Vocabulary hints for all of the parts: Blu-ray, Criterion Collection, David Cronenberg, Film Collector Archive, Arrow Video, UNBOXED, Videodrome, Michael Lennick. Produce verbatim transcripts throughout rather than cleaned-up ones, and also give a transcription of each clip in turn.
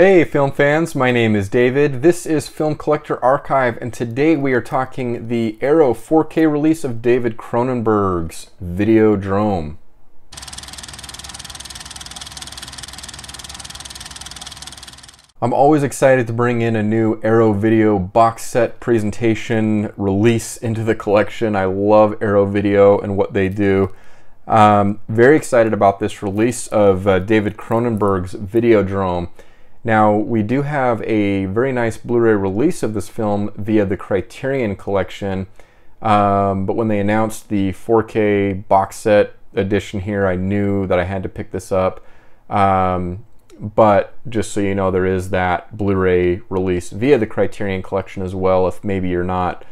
Hey film fans, my name is David. This is Film Collector Archive, and today we are talking the Arrow four K release of David Cronenberg's Videodrome. I'm always excited to bring in a new Arrow Video box set presentation release into the collection. I love Arrow Video and what they do. Um, very excited about this release of uh, David Cronenberg's Videodrome. Now, we do have a very nice Blu-ray release of this film via the Criterion Collection, um, but when they announced the four K box set edition here, I knew that I had to pick this up. Um, but just so you know, there is that Blu-ray release via the Criterion Collection as well, if maybe you're not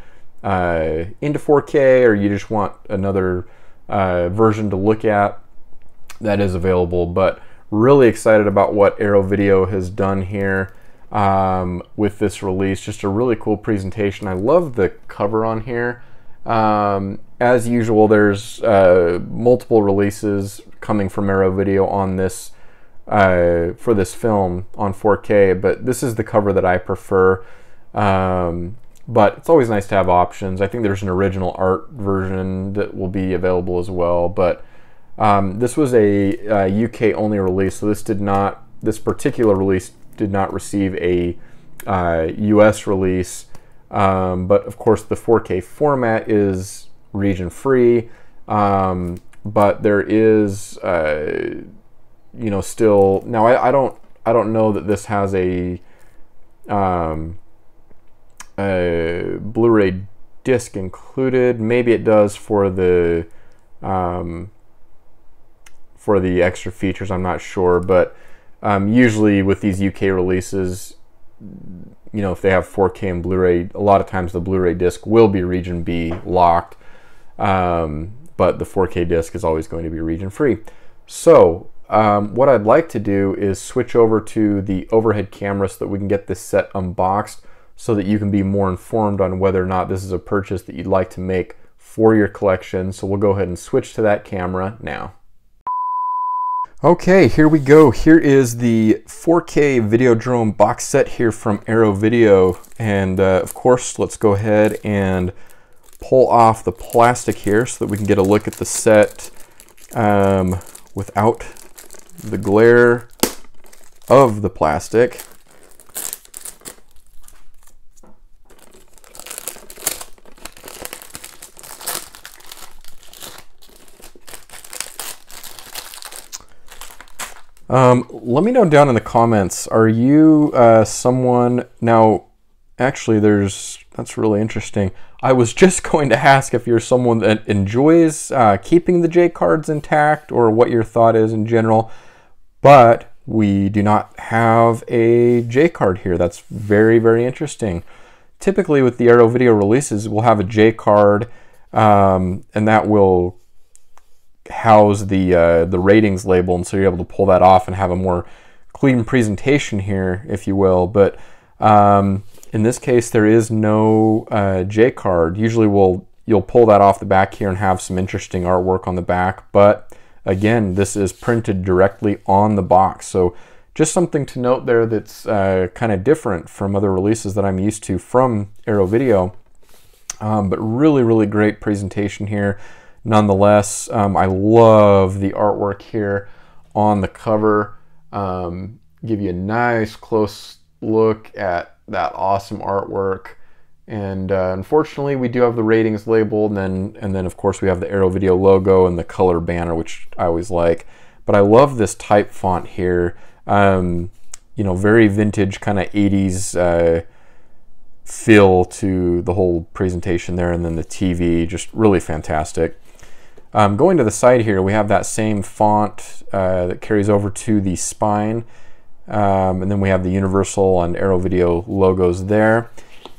uh, into four K or you just want another uh, version to look at, that is available. But really excited about what Arrow Video has done here um, with this release. Just a really cool presentation. I love the cover on here. Um, as usual, there's uh, multiple releases coming from Arrow Video on this uh, for this film on four K, but this is the cover that I prefer. Um, but it's always nice to have options. I think there's an original art version that will be available as well, but Um, this was a uh, U K only release, so this did not, this particular release did not receive a uh, U S release, um, but of course the four K format is region free, um, but there is, uh, you know, still, now I, I don't, I don't know that this has a, um, a Blu-ray disc included. Maybe it does for the, um, for the extra features, I'm not sure, but um, usually with these U K releases, you know, if they have four K and Blu-ray, a lot of times the Blu-ray disc will be region B locked, um, but the four K disc is always going to be region free. So um, what I'd like to do is switch over to the overhead camera so that we can get this set unboxed so that you can be more informed on whether or not this is a purchase that you'd like to make for your collection. So we'll go ahead and switch to that camera now. Okay, here we go. Here is the four K Videodrome box set here from Arrow Video. And uh, of course, let's go ahead and pull off the plastic here so that we can get a look at the set um, without the glare of the plastic. Um, let me know down in the comments, are you uh, someone, now actually there's, that's really interesting. I was just going to ask if you're someone that enjoys uh, keeping the J cards intact or what your thought is in general, but we do not have a J card here. That's very, very interesting. Typically with the Arrow Video releases, we'll have a J card um, and that will house the uh, the ratings label, and so you're able to pull that off and have a more clean presentation here, if you will. But um, in this case, there is no uh, J card. Usually, we'll you'll pull that off the back here and have some interesting artwork on the back. But again, this is printed directly on the box, so just something to note there that's uh, kind of different from other releases that I'm used to from Arrow Video. Um, but really, really great presentation here. Nonetheless, um, I love the artwork here on the cover. Um, give you a nice close look at that awesome artwork. And uh, unfortunately, we do have the ratings label, and then, and then of course we have the Arrow Video logo and the color banner, which I always like. But I love this type font here. Um, you know, very vintage kind of eighties uh, feel to the whole presentation there, and then the T V, just really fantastic. Um, going to the side here, we have that same font uh, that carries over to the spine. Um, and then we have the Universal and Arrow Video logos there.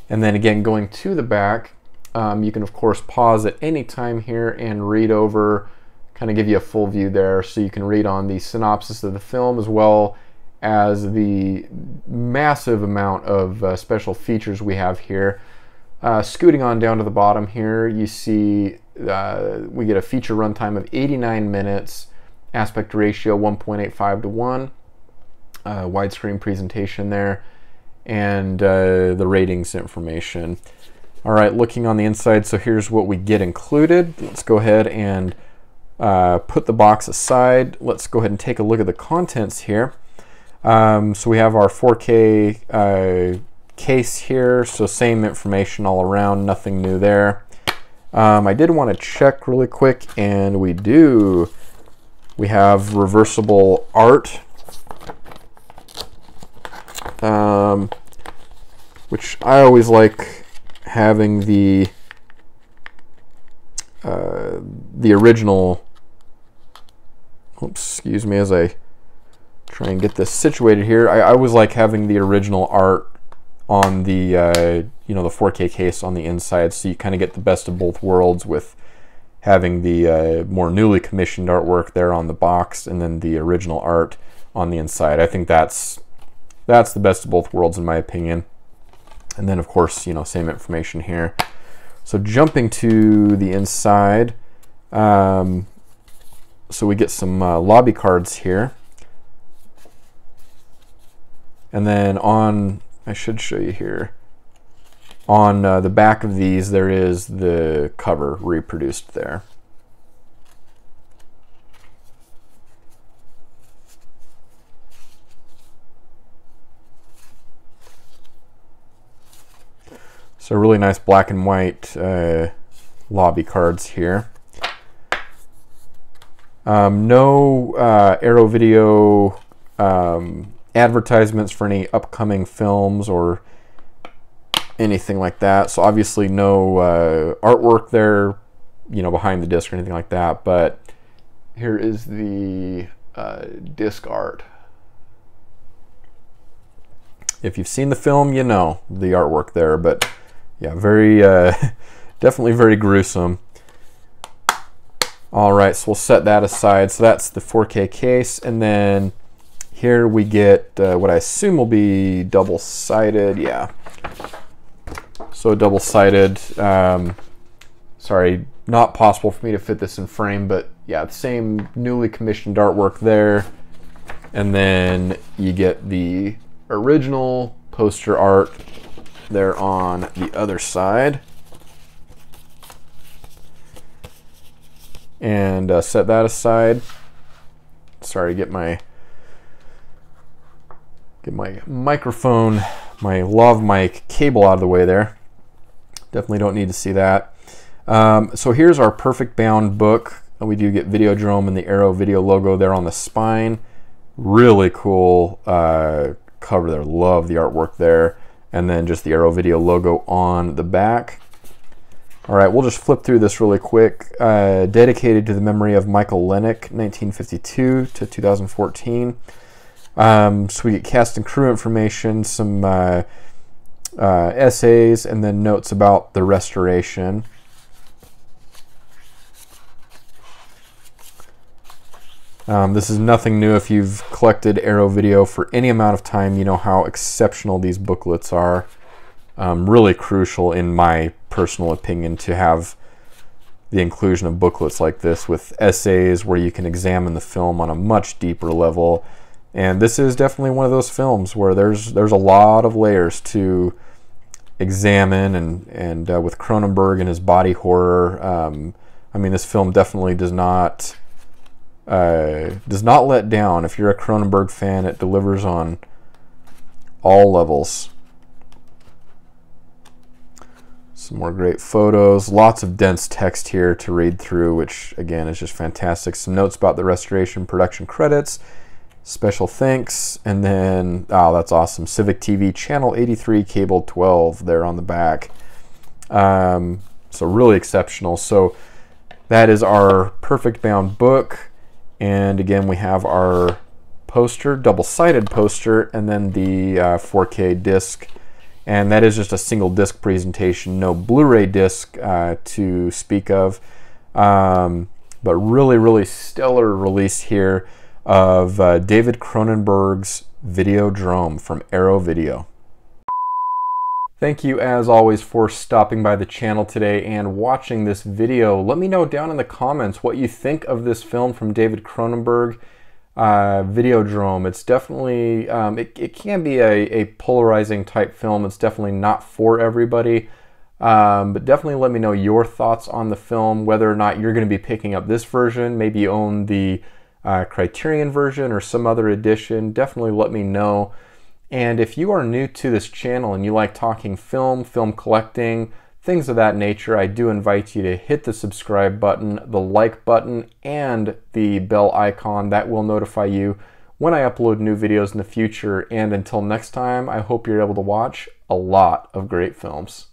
And then again, going to the back, um, you can of course pause at any time here and read over, kind of give you a full view there. So you can read on the synopsis of the film as well as the massive amount of uh, special features we have here. Uh, scooting on down to the bottom here, you see Uh, we get a feature runtime of eighty-nine minutes, aspect ratio one point eight five to one, uh, uh, widescreen presentation there, and uh, the ratings information. All right, looking on the inside, so here's what we get included. Let's go ahead and uh, put the box aside. Let's go ahead and take a look at the contents here. Um, so we have our four K uh, case here, so same information all around, nothing new there. Um, I did want to check really quick, and we do. We have reversible art, um, which I always like having the uh, the original. Oops, excuse me, as I try and get this situated here. I, I always like having the original art on the uh, you know, the four K case on the inside, so you kind of get the best of both worlds with having the uh, more newly commissioned artwork there on the box, and then the original art on the inside. I think that's that's the best of both worlds, in my opinion. And then of course, you know, same information here. So jumping to the inside, um, so we get some uh, lobby cards here, and then on. I should show you here. On uh, the back of these, there is the cover reproduced there. So really nice black and white uh, lobby cards here. Um, no uh, Arrow Video um, advertisements for any upcoming films or anything like that. So obviously no uh, artwork there, you know, behind the disc or anything like that. But here is the uh, disc art. If you've seen the film, you know the artwork there. But yeah, very uh, definitely very gruesome. All right, so we'll set that aside. So that's the four K case, and then here we get uh, what I assume will be double-sided, yeah. So double-sided, um, sorry, not possible for me to fit this in frame, but yeah, the same newly commissioned artwork there. And then you get the original poster art there on the other side. And uh, set that aside. Sorry, get my... Get my microphone, my lav mic cable out of the way there. Definitely don't need to see that. Um, so here's our perfect bound book. We do get Videodrome and the Arrow Video logo there on the spine. Really cool uh, cover there. Love the artwork there. And then just the Arrow Video logo on the back. All right, we'll just flip through this really quick. Uh, dedicated to the memory of Michael Lennick, nineteen fifty-two to two thousand fourteen. Um, so we get cast and crew information, some uh, uh, essays, and then notes about the restoration. Um, this is nothing new. If you've collected Arrow Video for any amount of time, you know how exceptional these booklets are. Um, really crucial, in my personal opinion, to have the inclusion of booklets like this with essays where you can examine the film on a much deeper level. And this is definitely one of those films where there's there's a lot of layers to examine, and and uh, with Cronenberg and his body horror, um, I mean, this film definitely does not uh, does not let down. If you're a Cronenberg fan, it delivers on all levels. Some more great photos, lots of dense text here to read through, which again is just fantastic. Some notes about the restoration, production credits. Special thanks, and then, oh, that's awesome. Civic T V, channel eighty-three, cable twelve, there on the back. Um, so really exceptional. So that is our perfect bound book. And again, we have our poster, double-sided poster, and then the uh, four K disc. And that is just a single disc presentation, no Blu-ray disc uh, to speak of. Um, but really, really stellar release here of uh, David Cronenberg's Videodrome from Arrow Video. Thank you as always for stopping by the channel today and watching this video. Let me know down in the comments what you think of this film from David Cronenberg. uh, Videodrome. It's definitely, um, it, it can be a, a polarizing type film. It's definitely not for everybody. Um, but definitely let me know your thoughts on the film, whether or not you're going to be picking up this version. Maybe you own the uh, Criterion version or some other edition. Definitely let me know. And if you are new to this channel and you like talking film, film collecting, things of that nature, I do invite you to hit the subscribe button, the like button, and the bell icon. That will notify you when I upload new videos in the future. And until next time, I hope you're able to watch a lot of great films.